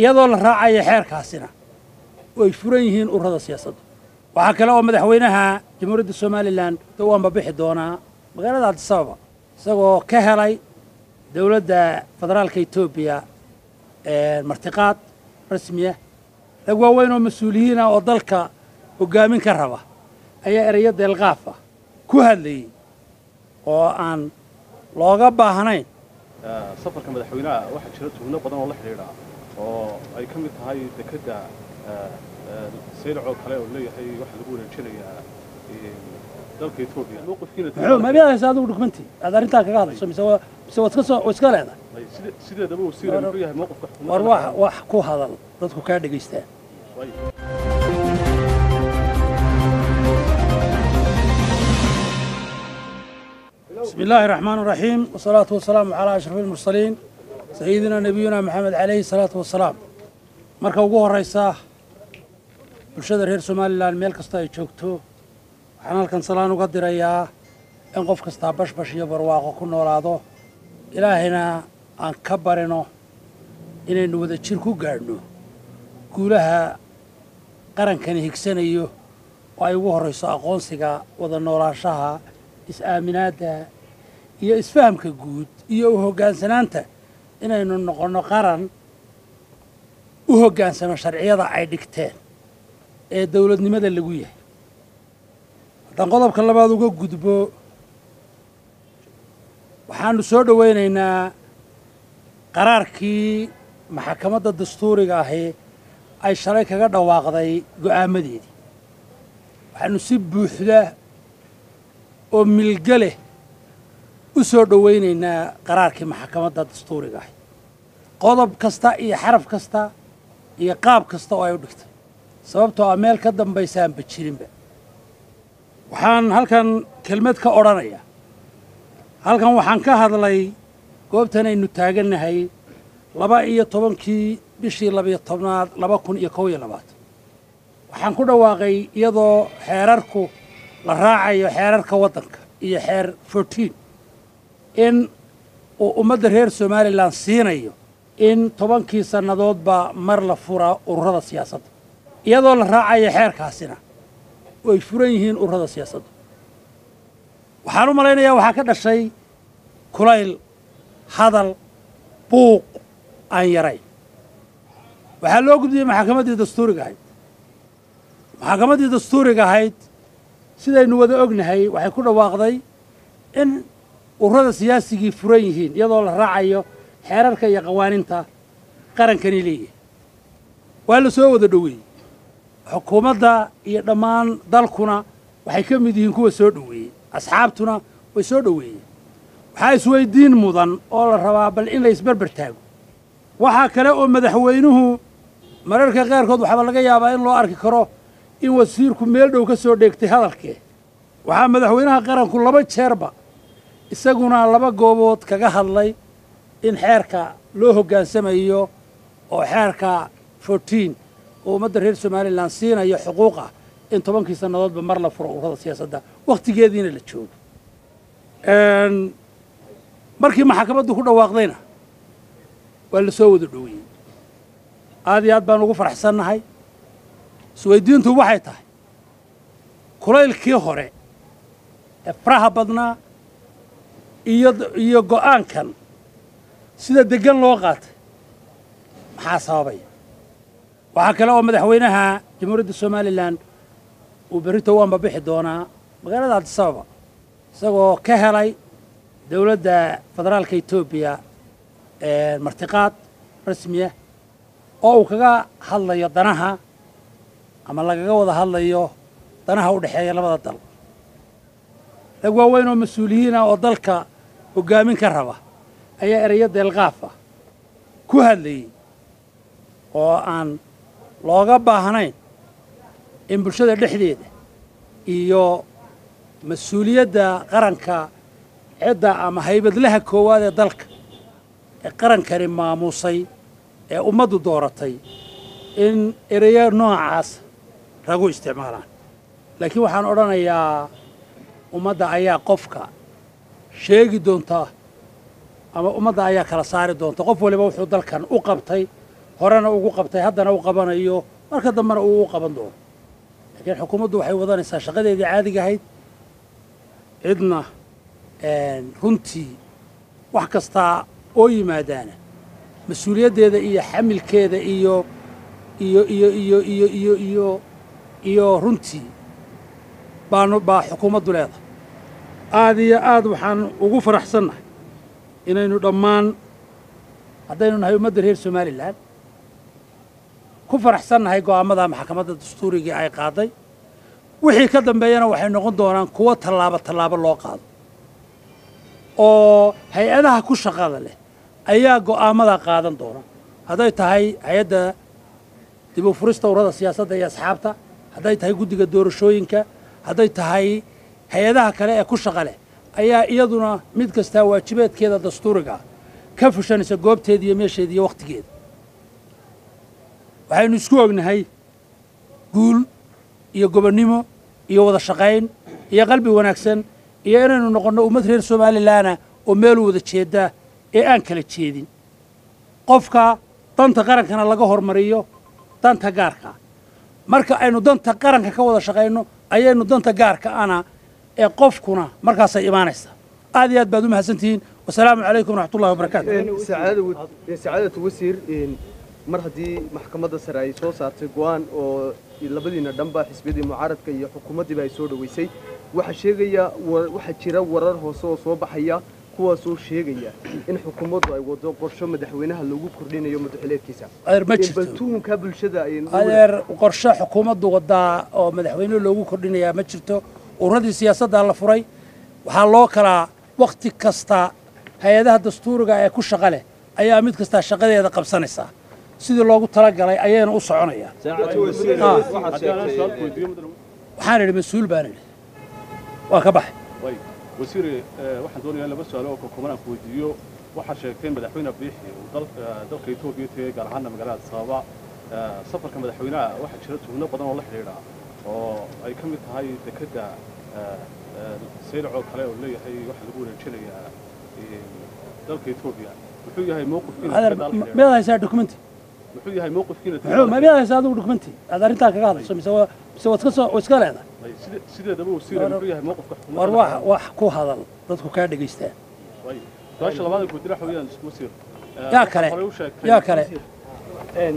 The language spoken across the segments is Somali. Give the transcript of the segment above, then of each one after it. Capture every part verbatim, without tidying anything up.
iyadoo la raacayo xeerkaasina way furan yihiin ururada siyaasadda waxa kale oo madaxweynaha jamhuuriyadda Soomaaliland uu aan bixi doonaa magaalada Addis Ababa isagoo ka helay dawladda federaalka Itoobiya ee martiqaad rasmi ah rag waaweyn oo mas'uuliyiin ah oo dalka hogaamin ka raba ayaa ereyada delqaaf ah ku hadlay oo aan looga baahnayn safarka madaxweynaha waxa jira tuhno badan oo la xiriira oo ay ka mid tahay dekada سيرعو كلاه اللي هي واحد يقول الشيء دولة إثيوبيا موقف كنا ما بيها يساعدوا دوكمنتي هذا ريتاك هذا سو مسوا مسوا تقصوا وسكال هذا سيد سيد دبوا وسير فيها موقف ورواح وحكوا هذا ضدكوا كارد جيستان بسم الله الرحمن الرحيم والصلاة والسلام على أشرف المرسلين سيدنا نبينا محمد عليه الصلاة والسلام مركب جوهر رئيسه bulshada reer Soomaaliland meel kasta ay joogto waxaan halkan salaan uga dirayaa in qof kasta bashbash iyo barwaaqo ku noolaado ilaahayna aan ka barino inaynu wada jir ku gaadhno guulaha qarankani higsanayo oo ay ugu horeyso aqoonsiga wada noolaanshaha is-aaminaadda iyo isfahamka guud iyo u hoggaansanaanta inaynu noqono qaran u hoggaansano sharciyada ay dhigteen ee dawladnimada lagu yahay hadan qodobka labaad uga gudbo waxaanu soo dhaweynaynaa qaraarkii maxkamadda dastuuriga ah ay shalay kaga dhawaaqday go'aamadeedii waxaanu si buuxda oo milgale u soo dhaweynaynaa qaraarkii maxkamadda dastuuriga ah qodob kasta iyo xaraf kasta iyo qaab kasta oo ay u dhigtay sababtoo ameel ka dambaysan bajirinba waxaan halkan kelmad ka oranaya halkan waxaan ka hadlay goobtan aynu taaganahay laba iyo toban kii bishii laba iyo tobnaad laba kun iyo koob iyo labaatan waxaan ku dhawaaqay iyadoo xeerarku la raacayo xeerarka wadanka iyo xeer fourteen in oo ummadda reer Soomaaliland siinayo in toban kii sanadoodba mar la fura ururada siyaasadda iyadoo la raacayo xeerkaasina way furan yihiin ururada siyaasadda waxaan u malaynayaa waxa ka dhashay kulayl hadal buuq aan yarayn waxaa loo gudbiyey maxkamaddii dastuuriga ahayd maxkamaddii dastuuriga ahayd sidaynu wada ognahay waxay ku dhawaaqday in ururada siyaasigii furan yihiin iyadoo la raacayo xeerarka iyo qawaaniinta qarankani leeyahay waa la soo wada dhaweeyey حكومة هي دمان دالكونا وحكم يدين كوا سودوي أصحابتنا وسودوي وحاس ويدين مدن أول الرباب إلا يسبر برتاج وحكلاه مدحوينه مررك غير كذو حبل جاي عباين لو أرك كراه إن وسيركم ميلدو كسر دكتي هذاك وحام مدحوينها غير كل بيت شربة السجونا لبا جوبوت كجه الله إن حركة له جان سمايو أو حركة fourteen ومدر هير سومالي لانسينا يا حقوقه ان toban kii sanadood ba mar la furo ururada siyaasadda waqtigeediina la joogo een markii maxkamaddu ku dhawaaqdayna waa la soo wada dhawiyay aad iyo aad baan ugu faraxsanahay suwaydiintu waxay tahay kulaylkii hore ee faraha badnaa iyo iyo go'aankan sida degan loo qaatay maxaa sababay waxaa kale oo madaxweynaha jamhuuriyadda Soomaaliland uu berito waan bixi doonaa magaalada Addis Ababa isagoo ka helay dawladda federaalka Itoobiya ee martiqaad rasmi ah oo uu kaga hadlayo danaha ama lagaga wada hadlayo danaha u dhaxeeya labada dal rag waaweyn oo mas'uuliyiin ah oo dalka hogaamin ka raba ayaa ereyada delqaaf ah ku hadlay oo aan looga baahnayn in bulshada dhexdeeda iyo mas'uuliyadda qaranka cidda ama haybadlaha koowaad ee dalka ee qarankani maamusay ee ummaddu dooratay in ereyo noocaas lagu isticmaalaan laakiin waxaan odhanayaa ummadda ayaa qofka sheegi doonta ama ummadda ayaa kala saari doonta qof waliba wuxuu dalkan u qabtay horena ugu qabtay haddana uu qabanayo marka dambana uu qaban doono laakiin xukuumaddu waxay wadanaysaa shaqadeedii caadiga ahayd cidna ee runtii wax kasta oo yimaadaana mas'uuliyaddeeda iyo xamilkeeda iyo iyo iyo iyo iyo iyo iyo runtii baanu baa xukuumaddu leedahay aad iyo aad waxaan ugu faraxsannahay inaynu dhammaan haddaynu nahay ummadda reer Somaliland ku faraxsannahay go'aamada maxkamadda dastuuriga ay qaaday wixii ka dambeeyana waxay noqon doonaan kuwa tallaabo tallaabo loo qaado oo hay'adaha ku shaqada leh ayaa go'aamada qaadan doona haday tahay hay'adda dib u furista ururada siyaasadda iyo asxaabta haday tahay guddiga doorashooyinka haday tahay hay'adaha kale ee ku shaqada leh ayaa iyaduna mid kasta waajibaadkeeda dastuuriga ka fushanaysa goobteed iyo meesheed iyo waqtigeed waxaynu isku ognahay guul iyo gobonimo iyo wada shaqayn iyo qalbi wanaagsan iyo inaynu noqono ummad reer Soomaaliland oo meel wada jeeda ee aan kala jeedin qofka danta qarankana laga hormariyo danta gaarka marka aynu danta qaranka ka wada shaqayno ayaynu danta gaarka ana ee qofkuna markaas ay iimaanaysa aad iyo aad baad u mahadsantiin wassalaamu calaykum waraxmatullaahi wabarakaatuh saacadu saacadu wasiir mar hadii maxkamadda sare ay soo saartay go'aan oo labadiina dhanba xisbiyada mucaaradka iyo xukuumadda ay soo dhaweysay waxa sheegaya waxa jira warar hoose oo soo baxaya kuwaas oo sheegaya in xukuumaddu ay wado qorshe madaxweynaha lagu kordhinayo madaxweynaha baltuunka bulshada ay adeer qorshe xukuumaddu wada oo madaxweynaha lagu kordhinayo ma jirto ururada siyaasadda la furay waxa loo kala waqti kasta hay'adaha dastuuriga ee ku shaqo leh ayaa mid kasta shaqadeeda qabsanaysa sidii loogu tala galay ayayna u soconayaan waxaan idin mas'uul baan idin waa ka baxay wasiir waxaan doonayaa laba su'aal oo koobnaan ku weydiiyo waxa sheegtay madaxweynaha biixi oo dalka dalka Itoobiya ee gaar ahaan magaalada sababa safarka madaxweynaha waxa jira tuhno badan oo la xiriira oo ay ka mid tahay dekada seelco kale oo leeyahay wax lagu wareejinayaa dalka Itoobiya wuxuu yahay mowqifkiina meel ay saar document wuxuu yahay mowqifkiina ma meel ay saar documentii aad arinta kaga hadasho misoo misoo iska soo iska leedahay sidee daba u siireen wuxuu yahay mowqifka war wax wax ku hadal dadku ka dhageystaan way taasha labaad ku dirax weeyaan isku siir yaa kale yaa kale in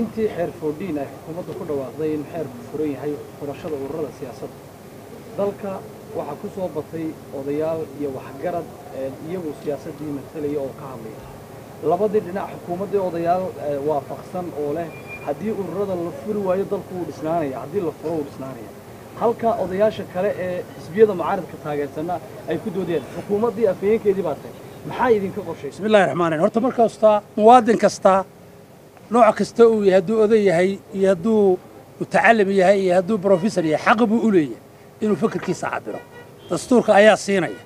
intii xeer foodiin ay xukuumadda ku dhawaaqday in xeer furan yahay furashada ururada siyaasadda dalka waxa ku soo batay odayaal iyo waxgarad iyagu siyaasadii matalay oo ka hadlay labada dhinac xukuumadda odayaal waafaqsan oo leh hadii ururada la furi waayo dalku uu dhisnaanayo hadii la furo uu dhisnaanayo halka odayaasha kale ee xisbiyada mucaaradka taageersanaa ay ku doodeen xukuumaddii afayeenkeedii baa tahay maxaa idinka qorshay bismillaahir rahmaanir horta marka kasta muwaadin kasta nooc kasta uu yahay haduu oday yahay iyo haduu mutacallim yahay iyo haduu professor yahay xaq buu u leeyahay inuu fikirkiisa cabiro dastuurka ayaa siinaya